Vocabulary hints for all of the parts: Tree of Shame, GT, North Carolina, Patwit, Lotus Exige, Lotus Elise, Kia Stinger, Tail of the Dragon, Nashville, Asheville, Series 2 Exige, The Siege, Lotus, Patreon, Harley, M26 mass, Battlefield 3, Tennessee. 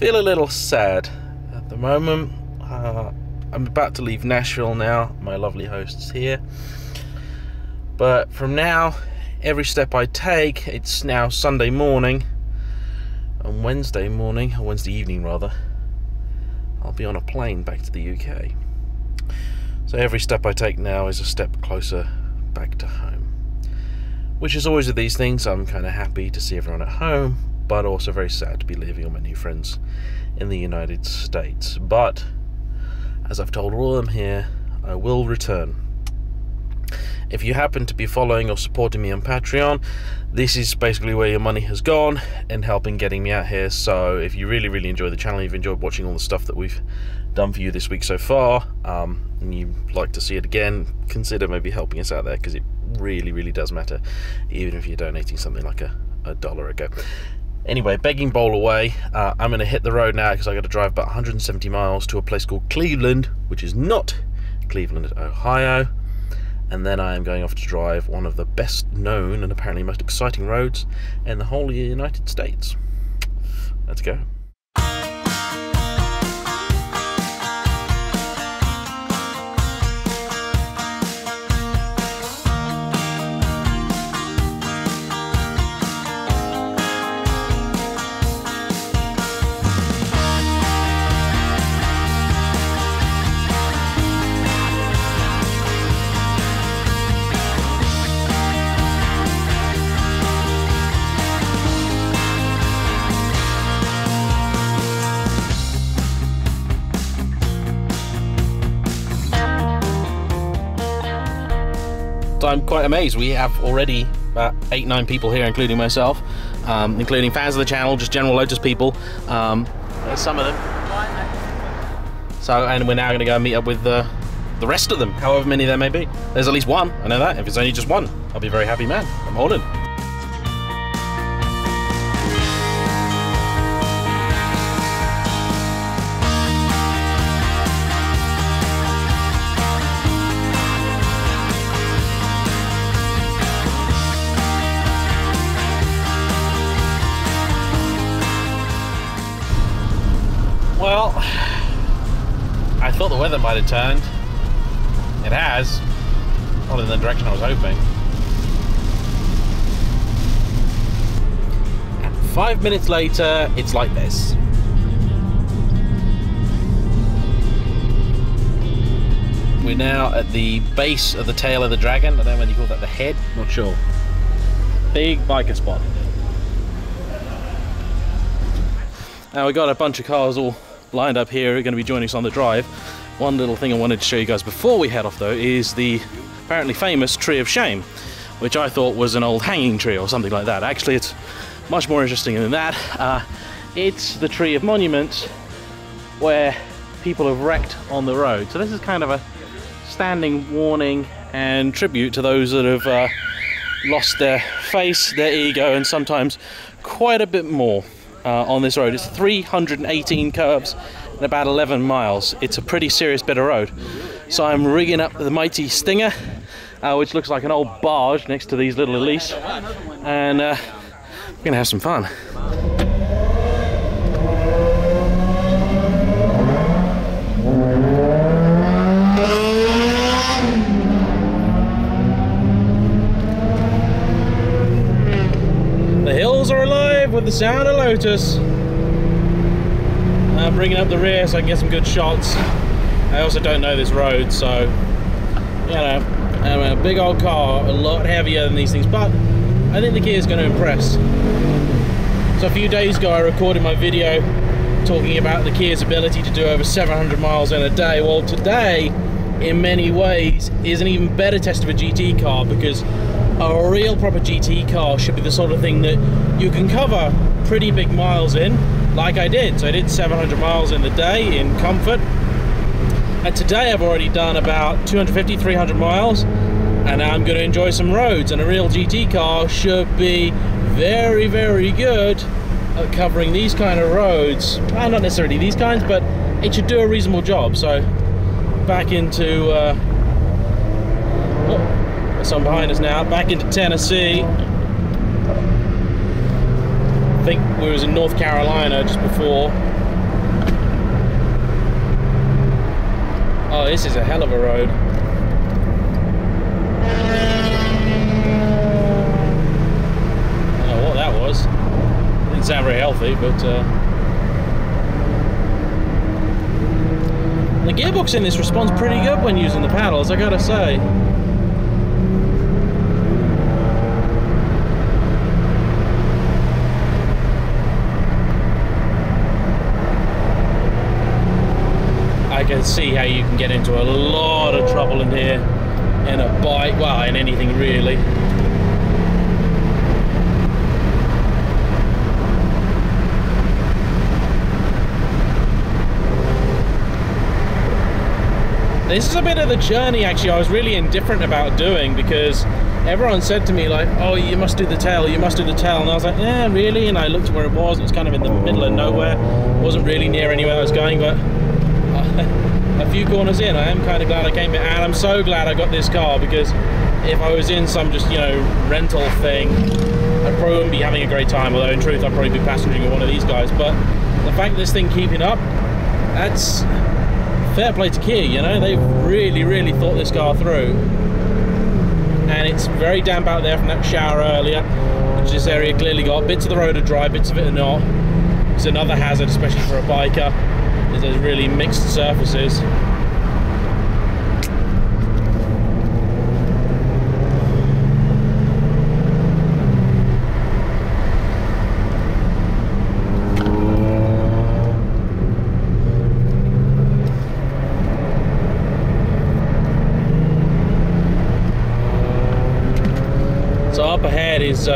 feel a little sad at the moment. I'm about to leave Nashville now, my lovely host's here. But from now, every step I take, it's now Sunday morning and Wednesday morning, or Wednesday evening rather, I'll be on a plane back to the UK. So every step I take now is a step closer back to home. Which is always with these things, I'm kind of happy to see everyone at home, but also very sad to be leaving all my new friends in the United States. But as I've told all of them here, I will return. If you happen to be following or supporting me on Patreon, this is basically where your money has gone and helping getting me out here. So if you really, really enjoy the channel, you've enjoyed watching all the stuff that we've done for you this week so far, and you'd like to see it again, consider maybe helping us out there, because it really, really does matter, even if you're donating something like a dollar a go. Anyway, begging bowl away, I'm going to hit the road now because I've got to drive about 170 miles to a place called Cleveland, which is not Cleveland, Ohio. And then I am going off to drive one of the best known and apparently most exciting roads in the whole United States. Let's go. I'm quite amazed. We have already about 8-9 people here, including myself, including fans of the channel, just general Lotus people. There's some of them. So, and we're now going to go and meet up with the rest of them, however many there may be. There's at least one, I know that. If it's only just one, I'll be a very happy man. I'm holding. Well, I thought the weather might have turned. It has. Not in the direction I was hoping. And 5 minutes later, it's like this. We're now at the base of the Tail of the Dragon. I don't know whether you call that the head. Not sure. Big biker spot. Now we got a bunch of cars all lined up here, are going to be joining us on the drive. One little thing I wanted to show you guys before we head off though is the apparently famous Tree of Shame, which I thought was an old hanging tree or something like that. Actually, it's much more interesting than that. It's the tree of monuments where people have wrecked on the road. So this is kind of a standing warning and tribute to those that have lost their face, their ego, and sometimes quite a bit more. On this road. It's 318 curves and about 11 miles. It's a pretty serious bit of road. So I'm rigging up the mighty Stinger, which looks like an old barge next to these little Elise, and we're gonna have some fun. With the sound of Lotus. I'm bringing up the rear so I can get some good shots. I also don't know this road, so you know, I'm a big old car, a lot heavier than these things, but I think the Kia is going to impress. So a few days ago I recorded my video talking about the Kia's ability to do over 700 miles in a day. Well, today in many ways is an even better test of a GT car, because a real proper GT car should be the sort of thing that you can cover pretty big miles in, like I did. So I did 700 miles in the day in comfort, and today I've already done about 250-300 miles, and I'm going to enjoy some roads. And a real GT car should be very, very good at covering these kind of roads. Well, not necessarily these kinds, but it should do a reasonable job. So back into some behind us now, back into Tennessee. I think we was in North Carolina just before, Oh, this is a hell of a road. I don't know what that was. It didn't sound very healthy, but... The gearbox in this responds pretty good when using the paddles, I gotta say. I can see how you can get into a lot of trouble in here, in a bike, well, in anything really. This is a bit of the journey, actually, I was really indifferent about doing, because everyone said to me, like, oh, you must do the tail, you must do the tail, and I was like, yeah, really? And I looked at where it was, and it was kind of in the middle of nowhere, wasn't really near anywhere I was going, but... a few corners in, I am kind of glad I came in, and I'm so glad I got this car, because if I was in some just, you know, rental thing, I'd probably wouldn't be having a great time, although in truth I'd probably be passengering with one of these guys. But the fact that this thing keeping up, that's fair play to Kia, you know, they've really, really thought this car through. And it's very damp out there from that shower earlier, which this area clearly got. Bits of the road are dry, bits of it are not. It's another hazard, especially for a biker. There's really mixed surfaces. So up ahead is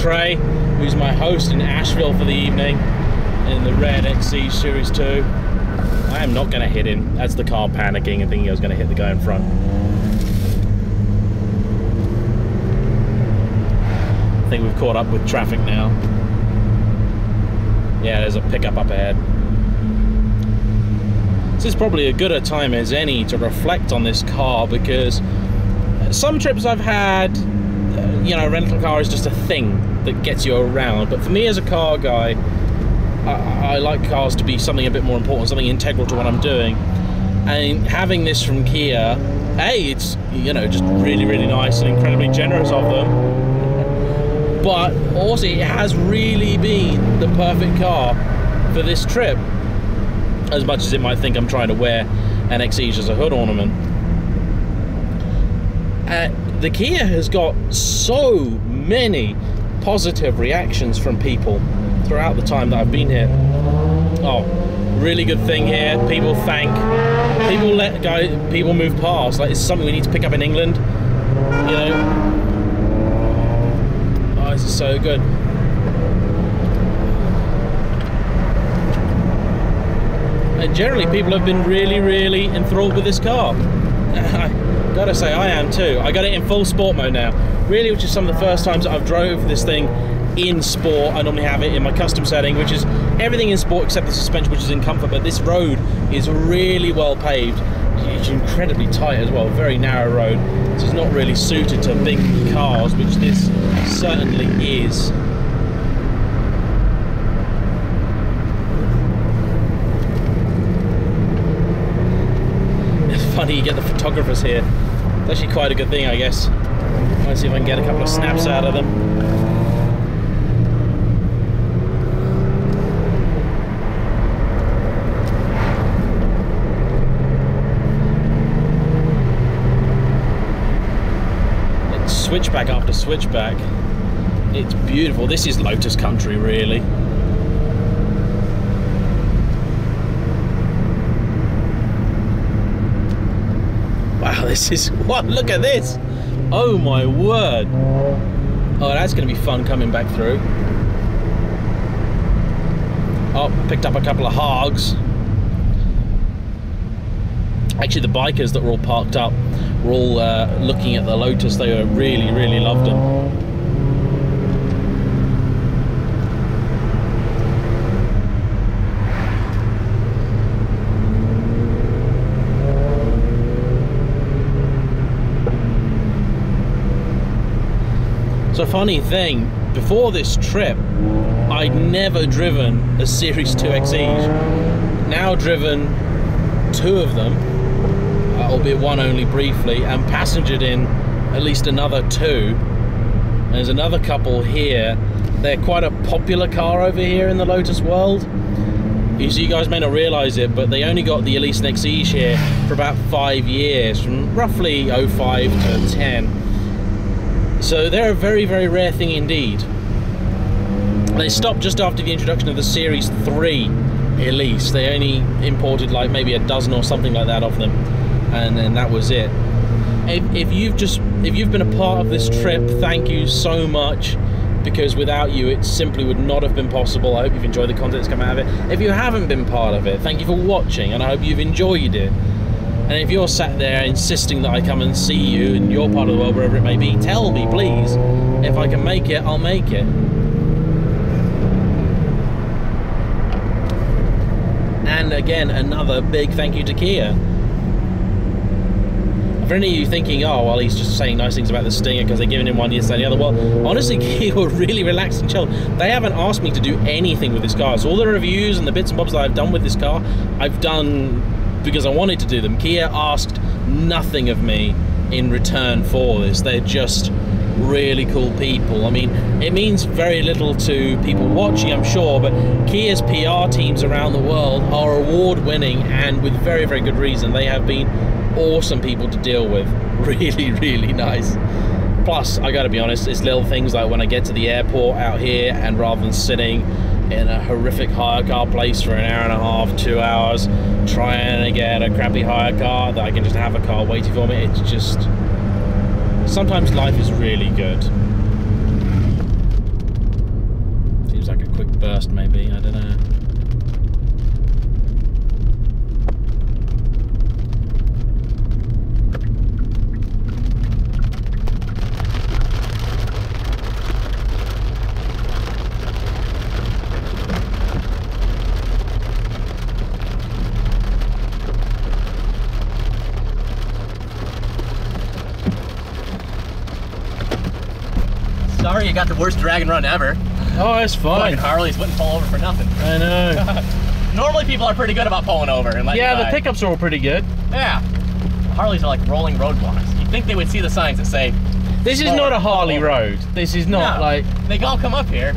Trey, who's my host in Asheville for the evening, in the red Exige Series 2. I am not going to hit him. That's the car panicking and thinking I was going to hit the guy in front. I think we've caught up with traffic now. Yeah, there's a pickup up ahead. This is probably as good a time as any to reflect on this car, because some trips I've had, you know, a rental car is just a thing that gets you around. But for me as a car guy, I like cars to be something a bit more important, something integral to what I'm doing. And having this from Kia, A, it's, you know, just really, really nice and incredibly generous of them. But also, it has really been the perfect car for this trip, as much as it might think I'm trying to wear an Exige as a hood ornament. The Kia has got so many positive reactions from people throughout the time that I've been here. Oh, really good thing here. People thank, people let go, people move past. Like, it's something we need to pick up in England, you know. Oh, this is so good. And generally, people have been really, really enthralled with this car. I gotta say, I am too. I got it in full sport mode now, really, which is some of the first times that I've drove this thing in sport. I normally have it in my custom setting, which is everything in sport except the suspension, which is in comfort. But this road is really well paved. It's incredibly tight as well, very narrow road, so it's not really suited to big cars, which this certainly is. It's funny, you get the photographers here. It's actually quite a good thing, I guess. Let's see if I can get a couple of snaps out of them. Switchback after switchback. It's beautiful. This is Lotus country, really. Wow, this is... what? Look at this! Oh my word! Oh, that's going to be fun coming back through. Oh, picked up a couple of hogs. Actually, the bikers that were all parked up were all looking at the Lotus. They were really, really loved them. So, funny thing, before this trip, I'd never driven a Series 2 Exige. Now driven two of them. albeit one only briefly, and passengered in at least another two. And there's another couple here. They're quite a popular car over here in the Lotus world. So you guys may not realize it, but they only got the Elise and Exige here for about 5 years, from roughly 05 to 10. So they're a very, very rare thing indeed. They stopped just after the introduction of the Series 3 Elise. They only imported like maybe a dozen or something like that of them, and then that was it. If you've been a part of this trip, thank you so much, because without you it simply would not have been possible. I hope you've enjoyed the content that's come out of it. If you haven't been part of it, thank you for watching, and I hope you've enjoyed it. And if you're sat there insisting that I come and see you in your part of the world, wherever it may be, tell me please. If I can make it, I'll make it. And again, another big thank you to Kia. For any of you thinking, oh, well, he's just saying nice things about the Stinger because they're giving him one yesterday and the other, well, honestly, Kia were really relaxed and chilled. They haven't asked me to do anything with this car. So all the reviews and the bits and bobs that I've done with this car, I've done because I wanted to do them. Kia asked nothing of me in return for this. They're just really cool people. I mean, it means very little to people watching, I'm sure, but Kia's PR teams around the world are award-winning, and with very, very good reason. They have been awesome people to deal with, really, really nice. Plus, I gotta be honest, it's little things like when I get to the airport out here, and rather than sitting in a horrific hire car place for an hour and a half, 2 hours, trying to get a crappy hire car, that I can just have a car waiting for me. It's just, sometimes life is really good. Seems like a quick burst, maybe, I don't know. Sorry, you got the worst Dragon run ever. Oh, it's fine. Fucking Harleys wouldn't fall over for nothing. I know. Normally people are pretty good about pulling over and letting the pickups are all pretty good. Yeah. Harleys are like rolling roadblocks. You'd think they would see the signs that say, this is not a Harley road. This is not like... They all come up here.